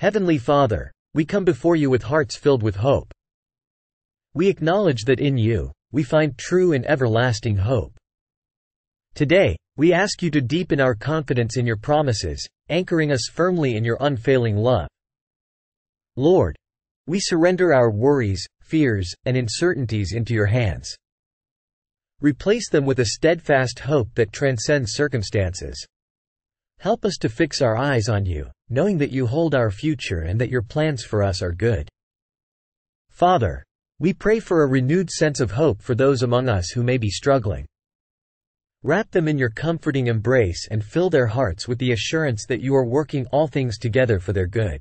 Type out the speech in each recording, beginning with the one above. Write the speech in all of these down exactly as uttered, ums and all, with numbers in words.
Heavenly Father, we come before you with hearts filled with hope. We acknowledge that in you, we find true and everlasting hope. Today, we ask you to deepen our confidence in your promises, anchoring us firmly in your unfailing love. Lord, we surrender our worries, fears, and uncertainties into your hands. Replace them with a steadfast hope that transcends circumstances. Help us to fix our eyes on you, knowing that you hold our future and that your plans for us are good. Father, we pray for a renewed sense of hope for those among us who may be struggling. Wrap them in your comforting embrace and fill their hearts with the assurance that you are working all things together for their good.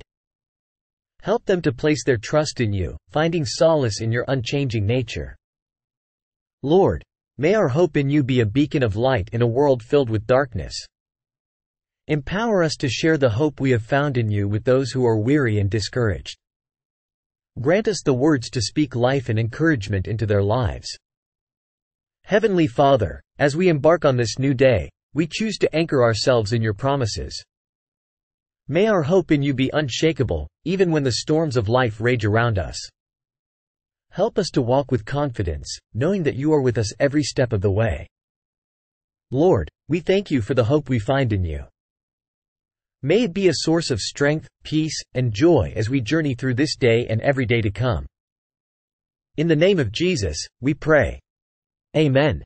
Help them to place their trust in you, finding solace in your unchanging nature. Lord, may our hope in you be a beacon of light in a world filled with darkness. Empower us to share the hope we have found in you with those who are weary and discouraged. Grant us the words to speak life and encouragement into their lives. Heavenly Father, as we embark on this new day, we choose to anchor ourselves in your promises. May our hope in you be unshakable, even when the storms of life rage around us. Help us to walk with confidence, knowing that you are with us every step of the way. Lord, we thank you for the hope we find in you. May it be a source of strength, peace, and joy as we journey through this day and every day to come. In the name of Jesus, we pray. Amen.